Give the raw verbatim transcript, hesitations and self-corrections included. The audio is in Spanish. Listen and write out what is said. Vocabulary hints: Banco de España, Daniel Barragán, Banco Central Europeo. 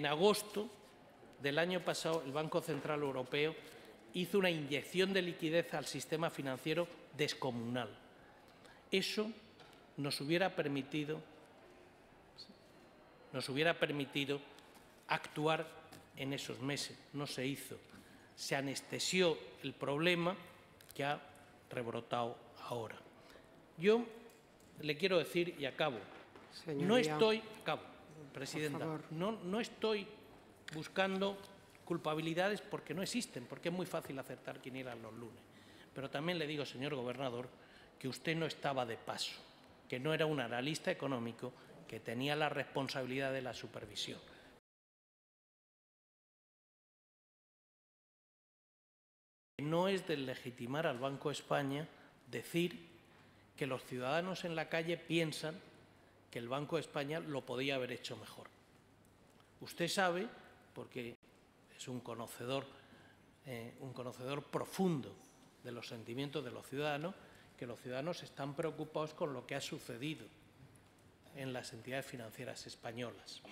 En agosto del año pasado, el Banco Central Europeo hizo una inyección de liquidez al sistema financiero descomunal. Eso nos hubiera permitido, nos hubiera permitido actuar en esos meses. No se hizo. Se anestesió el problema que ha rebrotado ahora. Yo le quiero decir, y acabo, Señoría, no estoy, acabo, Presidenta, no, no estoy buscando culpabilidades porque no existen, porque es muy fácil acertar quinielas los lunes. Pero también le digo, señor Gobernador, que usted no estaba de paso, que no era un analista económico, que tenía la responsabilidad de la supervisión. No es deslegitimar al Banco de España decir que los ciudadanos en la calle piensan que el Banco de España lo podía haber hecho mejor. Usted sabe, porque es un conocedor, eh, un conocedor profundo de los sentimientos de los ciudadanos, que los ciudadanos están preocupados con lo que ha sucedido en las entidades financieras españolas.